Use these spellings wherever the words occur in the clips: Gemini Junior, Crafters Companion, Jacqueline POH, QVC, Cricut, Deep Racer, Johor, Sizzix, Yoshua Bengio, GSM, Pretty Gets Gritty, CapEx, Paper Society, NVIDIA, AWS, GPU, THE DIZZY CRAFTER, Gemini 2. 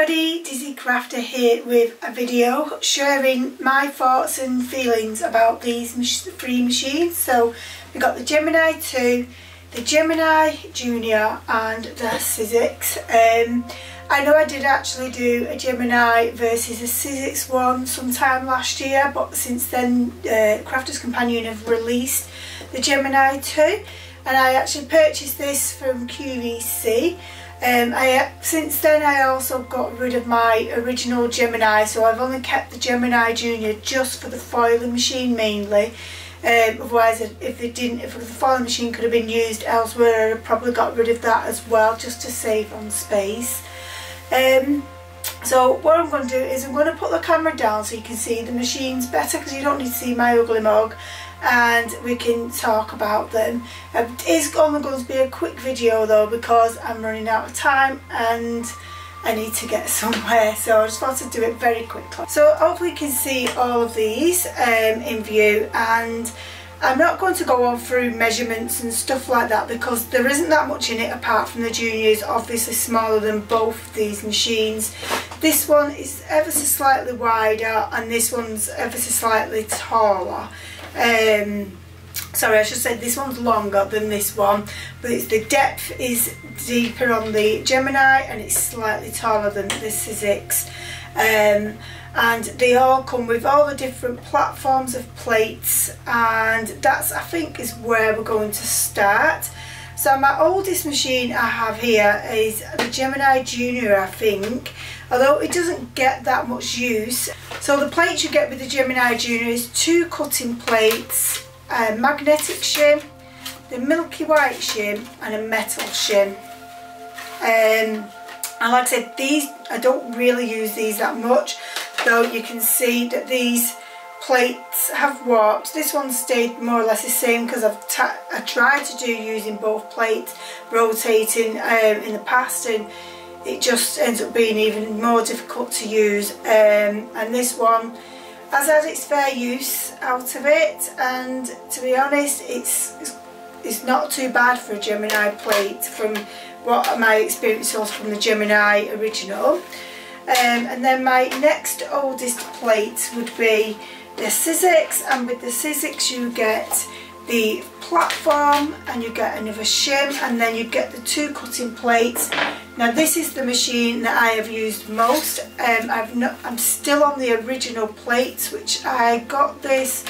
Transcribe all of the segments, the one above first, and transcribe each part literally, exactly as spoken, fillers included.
everybody, Dizzy Crafter here with a video sharing my thoughts and feelings about these three machines. So we've got the Gemini two, the Gemini Junior and the Sizzix. Um, I know I did actually do a Gemini versus a Sizzix one sometime last year, but since then uh, Crafters Companion have released the Gemini two and I actually purchased this from Q V C. Um, I, since then I also got rid of my original Gemini, so I've only kept the Gemini Junior just for the foiling machine mainly. Um, otherwise, if it didn't, if the foiling machine could have been used elsewhere, I'd probably got rid of that as well, just to save on space. Um, so what I'm going to do is I'm going to put the camera down so you can see the machines better, because you don't need to see my ugly mug, and we can talk about them. It is only going to be a quick video though, because I'm running out of time and I need to get somewhere, so I just want to do it very quickly. So hopefully you can see all of these um, in view, and I'm not going to go on through measurements and stuff like that because there isn't that much in it apart from the Junior's obviously smaller than both these machines. This one is ever so slightly wider and this one's ever so slightly taller. Um, sorry, I should say this one's longer than this one, but it's, the depth is deeper on the Gemini and it's slightly taller than the Sizzix. Um, and they all come with all the different platforms of plates, and that's, I think, is where we're going to start. So my oldest machine I have here is the Gemini Junior, I think, although it doesn't get that much use. So the plates you get with the Gemini Junior is two cutting plates, a magnetic shim, the milky white shim and a metal shim. Um, and like I said, these, I don't really use these that much, though you can see that these plates have warped. This one stayed more or less the same because I've I tried to do using both plates, rotating um, in the past, and it just ends up being even more difficult to use, um, and this one has had its fair use out of it, and to be honest it's, it's it's not too bad for a Gemini plate from what my experience was from the Gemini original. Um, and then my next oldest plate would be the Sizzix, and with the Sizzix you get the platform and you get another shim and then you get the two cutting plates. Now this is the machine that I have used most. Um, I've not, I'm still on the original plates, which I got this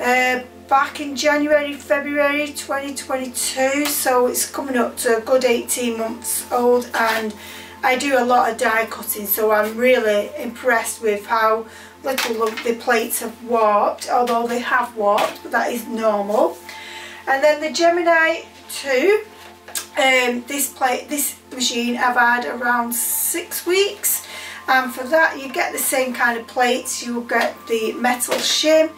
uh, back in January, February twenty twenty-two, so it's coming up to a good eighteen months old, and I do a lot of die cutting, so I'm really impressed with how little the plates have warped, although they have warped, but that is normal. And then the Gemini two, um, this plate, this machine I've had around six weeks, and for that you get the same kind of plates. You'll get the metal shim,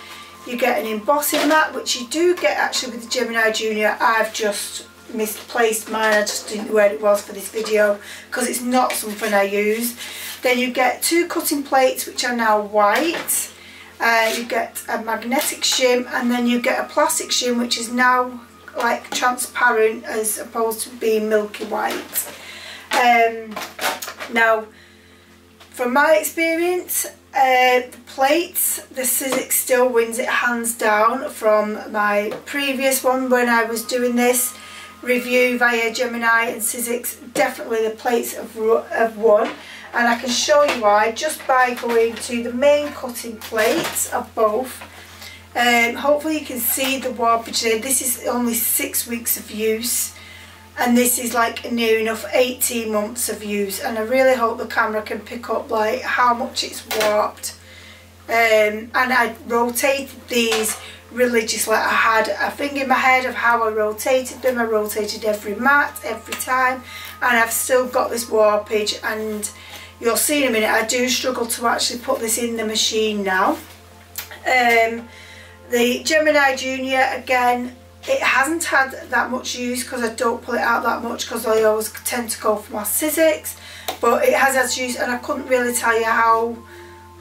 you get an embossing mat, which you do get actually with the Gemini Junior. I've just misplaced mine, I just didn't know where it was for this video because it's not something I use. Then you get two cutting plates which are now white, uh, you get a magnetic shim, and then you get a plastic shim which is now like transparent as opposed to being milky white. Um, now from my experience, Uh, the plates, the Sizzix still wins it hands down from my previous one when I was doing this review via Gemini and Sizzix. Definitely the plates have, have won, and I can show you why just by going to the main cutting plates of both. Um, hopefully you can see the warpage there. This is only six weeks of use, and this is like near enough eighteen months of use, and I really hope the camera can pick up like how much it's warped. Um, and I rotated these religiously. I had a thing in my head of how I rotated them. I rotated every mat, every time, and I've still got this warpage, and you'll see in a minute I do struggle to actually put this in the machine now. Um, the Gemini Junior, again, it hasn't had that much use because I don't pull it out that much because I always tend to go for my Sizzix, but it has had use, and I couldn't really tell you how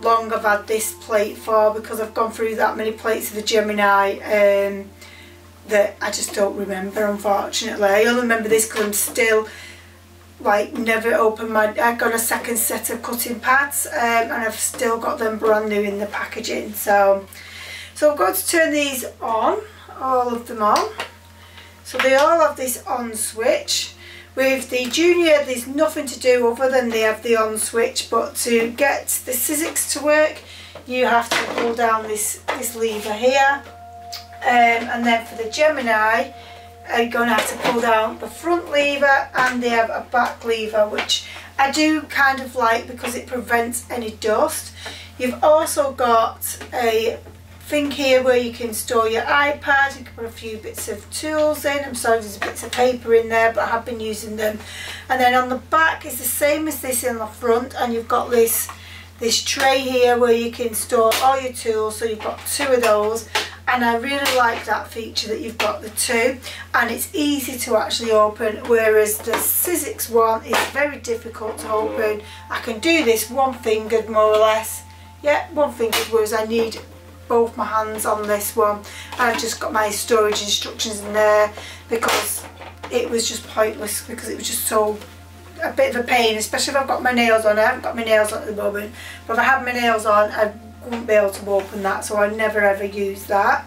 long I've had this plate for because I've gone through that many plates of the Gemini um, that I just don't remember, unfortunately. I only remember this because I'm still like never opened my, I got a second set of cutting pads um, and I've still got them brand new in the packaging. So, so I'm going to turn these on, all of them on. So they all have this on switch. With the Junior, there's nothing to do other than they have the on switch, but to get the Sizzix to work, you have to pull down this, this lever here. Um, and then for the Gemini, you're going to have to pull down the front lever, and they have a back lever, which I do kind of like because it prevents any dust. You've also got a thing here where you can store your iPad. You can put a few bits of tools in. I'm sorry there's bits of paper in there, but I have been using them. And then on the back is the same as this in the front, and you've got this this tray here where you can store all your tools, so you've got two of those. And I really like that feature that you've got the two, and it's easy to actually open, whereas the Sizzix one is very difficult to open. I can do this one fingered more or less, yeah, one fingered, whereas I need both my hands on this one. And I've just got my storage instructions in there because it was just pointless, because it was just so a bit of a pain, especially if I've got my nails on. I haven't got my nails on at the moment, but if I had my nails on I wouldn't be able to open that, so I never ever use that.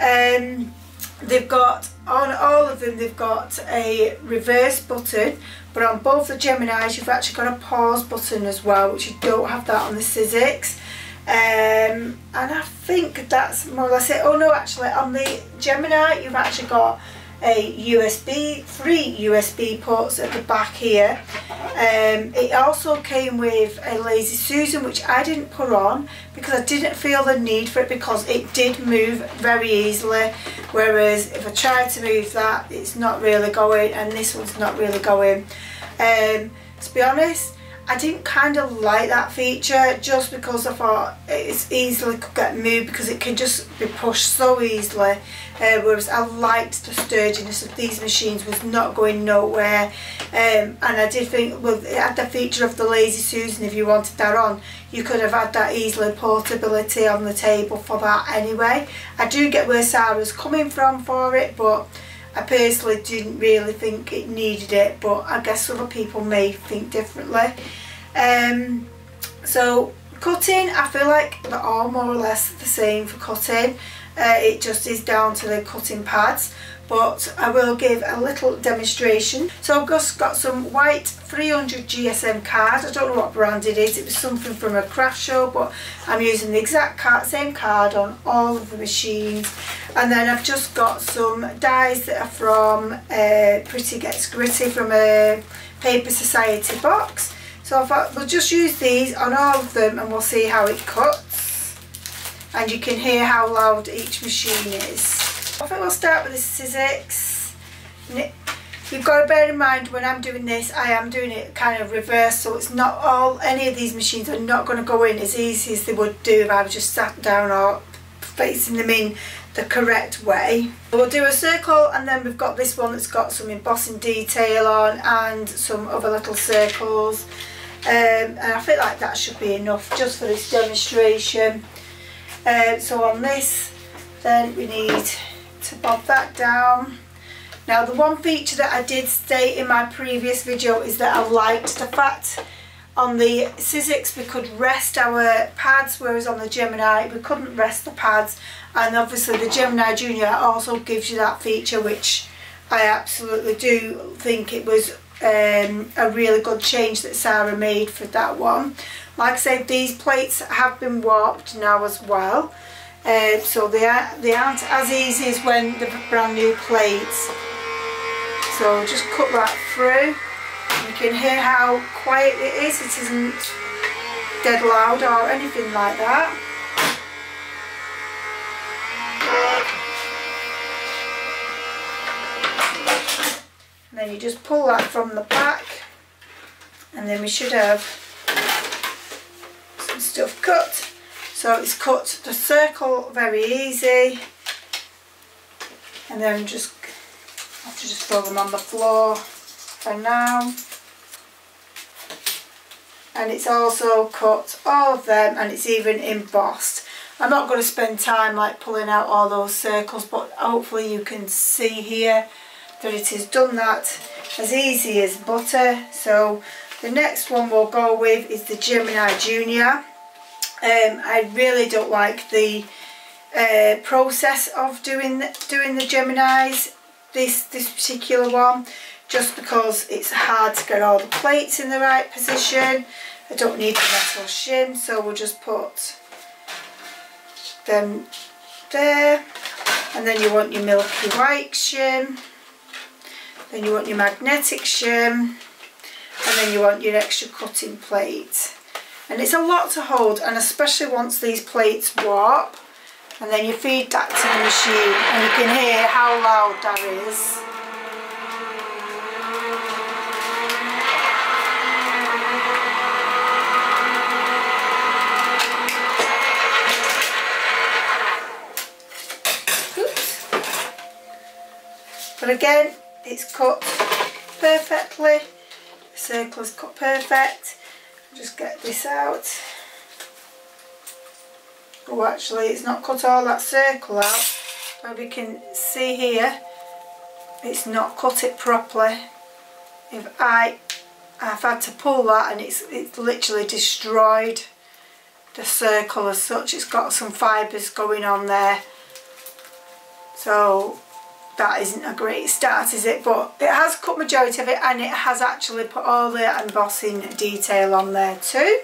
Um, they've got, on all of them they've got a reverse button, but on both the Geminis you've actually got a pause button as well, which you don't have that on the Sizzix. Um, and I think that's more or less it. Oh no, actually on the Gemini you've actually got a U S B, three U S B ports at the back here. Um, it also came with a Lazy Susan, which I didn't put on because I didn't feel the need for it, because it did move very easily, whereas if I tried to move that, it's not really going, and this one's not really going. Um, to be honest, I didn't kind of like that feature, just because I thought it's easily could get moved, because it can just be pushed so easily, uh, whereas I liked the sturdiness of these machines, was not going nowhere. Um, and I did think, well, it had the feature of the Lazy Susan. If you wanted that on, you could have had that easily portability on the table for that anyway. I do get where Sarah's coming from for it, but I personally didn't really think it needed it, but I guess other people may think differently. Um, so cutting, I feel like they're all more or less the same for cutting. Uh, it just is down to the cutting pads, but I will give a little demonstration. So I've just got some white three hundred G S M card. I don't know what brand it is. It was something from a craft show, but I'm using the exact card, same card on all of the machines. And then I've just got some dies that are from uh, Pretty Gets Gritty, from a Paper Society box. So I thought we'll just use these on all of them and we'll see how it cuts. And you can hear how loud each machine is. I think we'll start with the Sizzix. You've got to bear in mind when I'm doing this, I am doing it kind of reverse, so it's not all, any of these machines are not going to go in as easy as they would do if I was just sat down or facing them in the correct way. We'll do a circle, and then we've got this one that's got some embossing detail on and some other little circles, um, and I feel like that should be enough just for this demonstration. Uh, so on this then we need to bob that down. Now the one feature that I did state in my previous video is that I liked the fact on the Sizzix we could rest our pads, whereas on the Gemini we couldn't rest the pads. And obviously the Gemini Junior also gives you that feature, which I absolutely do think it was um, a really good change that Sarah made for that one. Like I said, these plates have been warped now as well, uh, so they, are, they aren't as easy as when the brand new plates. So just cut that through. You can hear how quiet it is. It isn't dead loud or anything like that. And then you just pull that from the back, and then we should have some stuff cut. So it's cut the circle very easy, and then just have to just throw them on the floor for now. And it's also cut all of them, and it's even embossed. I'm not going to spend time like pulling out all those circles, but hopefully you can see here that it has done that as easy as butter. So the next one we'll go with is the Gemini Junior. Um, I really don't like the uh, process of doing doing the Geminis, this this particular one, just because it's hard to get all the plates in the right position. I don't need the metal shim, so we'll just put them there. And then you want your milky white shim, then you want your magnetic shim, and then you want your extra cutting plate. And it's a lot to hold, and especially once these plates warp, and then you feed that to the machine, and you can hear how loud that is. Oops. But again, it's cut perfectly, the circle is cut perfect. Just get this out. Oh, actually it's not cut all that circle out, but we can see here it's not cut it properly. If I I've had to pull that, and it's it's literally destroyed the circle as such. It's got some fibres going on there, so that isn't a great start, is it? But it has cut majority of it, and it has actually put all the embossing detail on there too.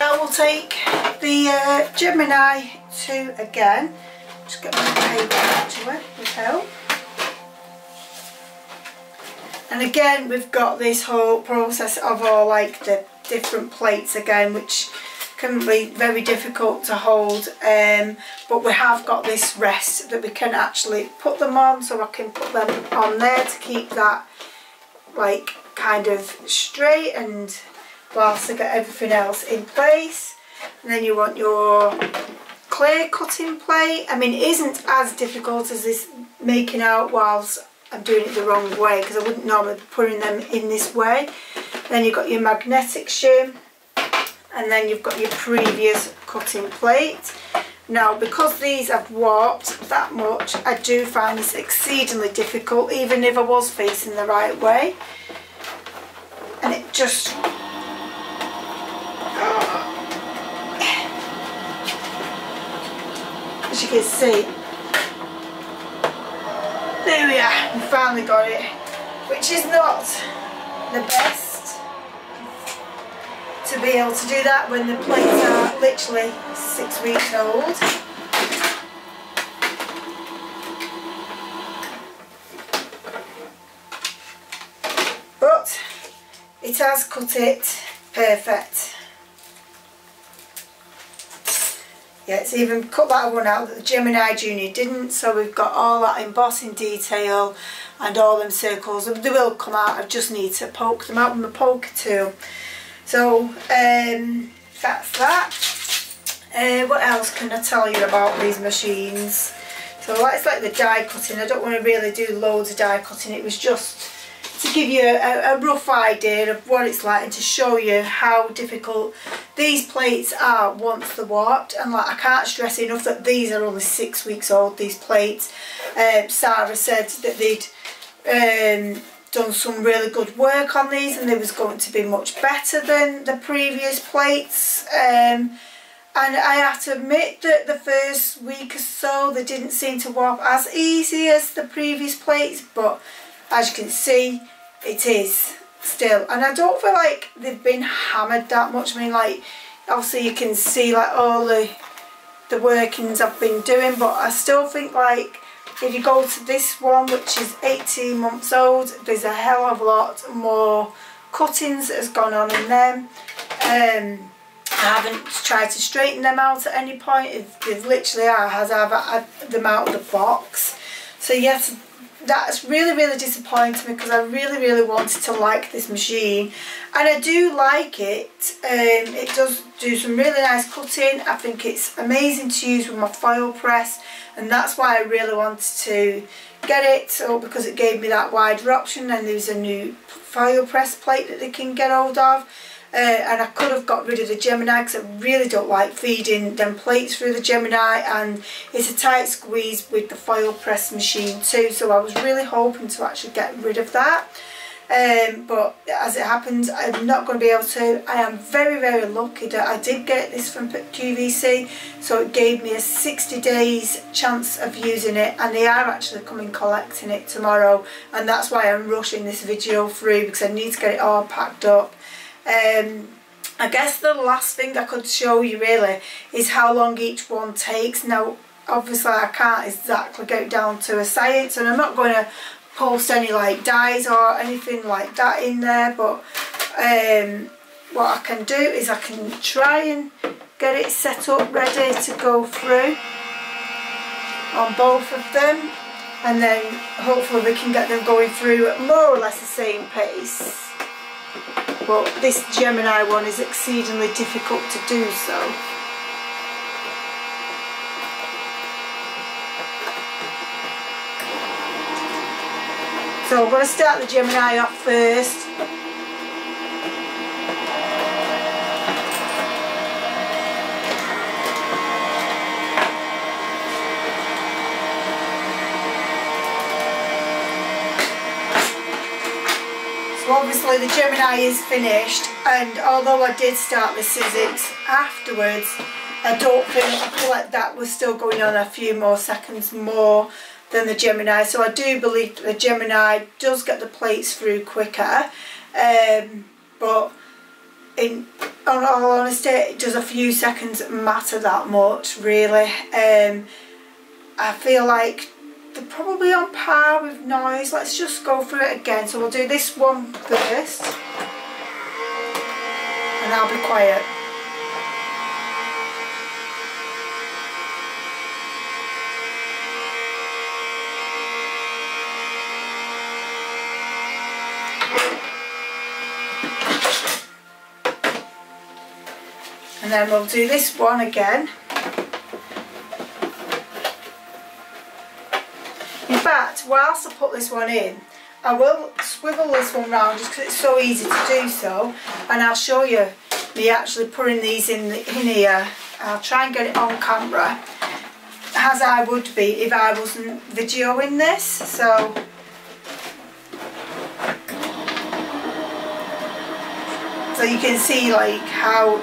Now we'll take the uh, Gemini two again. Just get my paper onto it with help. And again, we've got this whole process of all like the different plates again, which can be very difficult to hold, um, but we have got this rest that we can actually put them on, so I can put them on there to keep that like kind of straight, and whilst I get everything else in place. And then you want your clay cutting plate. I mean, it isn't as difficult as this making out whilst I'm doing it the wrong way, because I wouldn't normally be putting them in this way. Then you've got your magnetic shim, and then you've got your previous cutting plate. Now, because these have warped that much, I do find this exceedingly difficult, even if I was facing the right way. And it just... as you can see. There we are, we finally got it. Which is not the best, to be able to do that when the plates are literally six weeks old. But it has cut it perfect. Yeah, it's even cut that one out that the Gemini Junior didn't, so we've got all that embossing detail and all them circles. They will come out, I just need to poke them out with my poker tool. So um, that's that. Uh, what else can I tell you about these machines? So that's like the die cutting. I don't want to really do loads of die cutting. It was just to give you a, a rough idea of what it's like, and to show you how difficult these plates are once they're warped. And like, I can't stress enough that these are only six weeks old, these plates. Um, Sarah said that they'd... Um, done some really good work on these, and they was going to be much better than the previous plates, um, and I have to admit that the first week or so they didn't seem to warp as easy as the previous plates, but as you can see it is still, and I don't feel like they've been hammered that much. I mean, like, obviously you can see like all the, the workings I've been doing, but I still think like if you go to this one, which is eighteen months old, there's a hell of a lot more cuttings that has gone on in them. Um, I haven't tried to straighten them out at any point. If they've literally are, has I've had them out of the box. So yes, that's really, really disappointing me, because I really, really wanted to like this machine. And I do like it. Um, it does do some really nice cutting. I think it's amazing to use with my foil press. And that's why I really wanted to get it, so, because it gave me that wider option. And there's a new foil press plate that they can get hold of. uh, and I could have got rid of the Gemini because I really don't like feeding them plates through the Gemini, and it's a tight squeeze with the foil press machine too, so I was really hoping to actually get rid of that. Um, but as it happens, I'm not going to be able to. I am very very lucky that I did get this from Q V C, so it gave me a sixty days chance of using it, and they are actually coming collecting it tomorrow, and that's why I'm rushing this video through, because I need to get it all packed up. Um, I guess the last thing I could show you really is how long each one takes. Now obviously I can't exactly go down to a science, and I'm not going to post any like dies or anything like that in there, but um, what I can do is I can try and get it set up ready to go through on both of them, and then hopefully we can get them going through at more or less the same pace. But this Gemini one is exceedingly difficult to do so. So I'm going to start the Gemini off first. So obviously the Gemini is finished, and although I did start the Sizzix afterwards, I don't think, I feel like that was still going on a few more seconds more than the Gemini, so I do believe that the Gemini does get the plates through quicker, um, but in all honesty it does a few seconds matter that much really. um, I feel like they're probably on par with noise. Let's just go through it again, so we'll do this one first and I'll be quiet. And then we'll do this one again. In fact, whilst I put this one in, I will swivel this one round just because it's so easy to do so, and I'll show you me actually putting these in, the, in here. I'll try and get it on camera, as I would be if I wasn't videoing this. So so you can see like how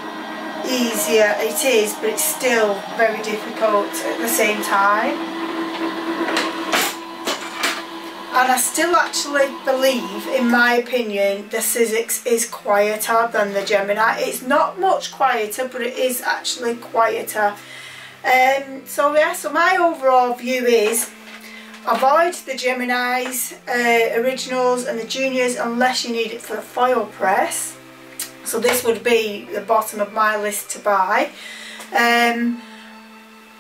easier it is, but it's still very difficult at the same time. And I still actually believe, in my opinion, the Sizzix is quieter than the Gemini. It's not much quieter, but it is actually quieter. Um, so yeah, so my overall view is avoid the Geminis, uh, originals and the juniors unless you need it for the foil press. So this would be the bottom of my list to buy. Um,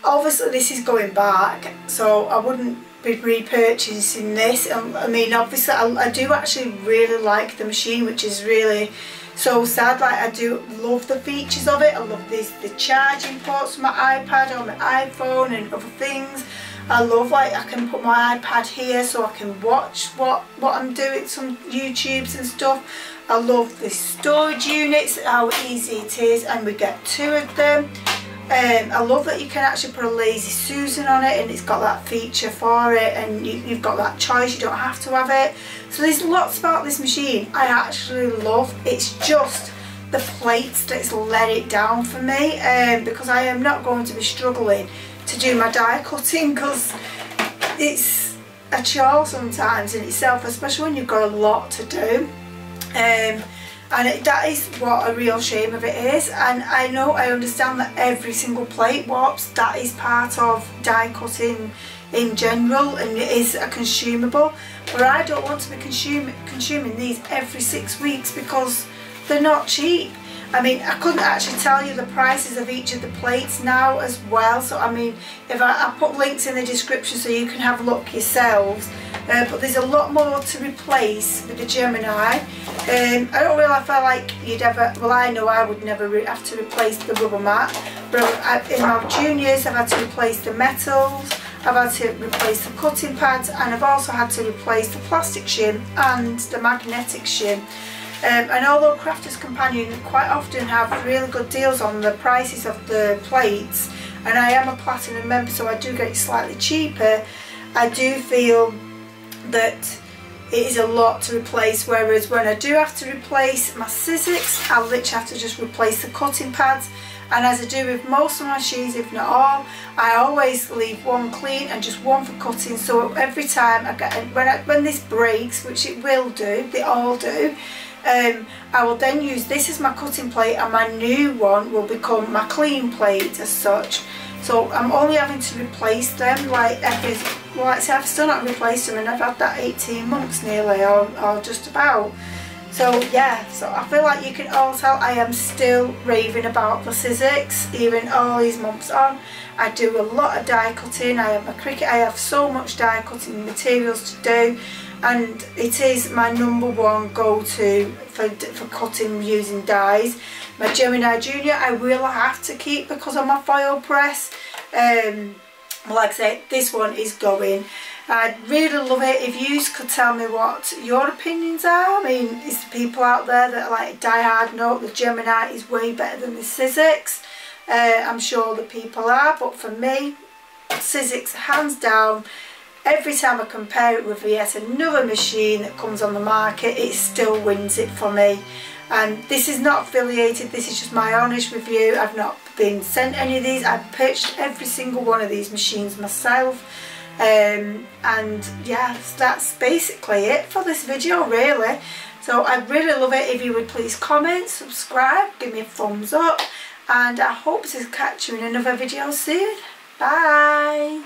obviously this is going back, so I wouldn't be repurchasing this. I mean obviously I, I do actually really like the machine, which is really so sad. Like I do love the features of it. I love these, the charging ports for my iPad or my iPhone and other things. I love like I can put my iPad here so I can watch what, what I'm doing, some YouTubes and stuff. I love the storage units, how easy it is, and we get two of them. Um, I love that you can actually put a Lazy Susan on it, and it's got that feature for it, and you, you've got that choice, you don't have to have it. So there's lots about this machine I actually love. It's just the plates that's let it down for me, um, because I am not going to be struggling to do my die cutting, because it's a chore sometimes in itself, especially when you've got a lot to do. Um, and it, that is what a real shame of it is, and I know, I understand that every single plate warps. That is part of die cutting in general, and it is a consumable, but I don't want to be consuming consuming these every six weeks, because they're not cheap. I mean, I couldn't actually tell you the prices of each of the plates now as well, so I mean, if I, I put links in the description so you can have a look yourselves. Uh, but there's a lot more to replace with the Gemini. Um, I don't really feel like you'd ever, well I know I would never re have to replace the rubber mat, but I, in my juniors I've had to replace the metals, I've had to replace the cutting pads, and I've also had to replace the plastic shim and the magnetic shim. Um, and although Crafters Companion quite often have really good deals on the prices of the plates, and I am a Platinum member so I do get it slightly cheaper, I do feel that it is a lot to replace, whereas when I do have to replace my Sizzix, I'll literally have to just replace the cutting pads. And as I do with most of my machines, if not all, I always leave one clean and just one for cutting. So every time I get, when, I, when this breaks, which it will do, they all do, um, I will then use this as my cutting plate and my new one will become my clean plate as such. So I'm only having to replace them, like every, well like I say, I've still not replaced them and I've had that eighteen months nearly, or, or just about. So yeah, so I feel like you can all tell I am still raving about the Sizzix, even all these months on. I do a lot of die cutting, I have my Cricut, I have so much die cutting materials to do, and it is my number one go-to for, for cutting using dies. My Gemini Junior I will have to keep because of my foil press. Um, like I say, this one is going. I'd really love it if you could tell me what your opinions are. I mean, it's the people out there that are like die-hard, no, the Gemini is way better than the Sizzix. Uh, I'm sure the people are, but for me, Sizzix, hands down. Every time I compare it with yet another machine that comes on the market, it still wins it for me. And this is not affiliated, this is just my honest review. I've not been sent any of these. I've pitched every single one of these machines myself. Um, and yeah, that's basically it for this video really. So I'd really love it if you would please comment, subscribe, give me a thumbs up, and I hope to catch you in another video soon. Bye!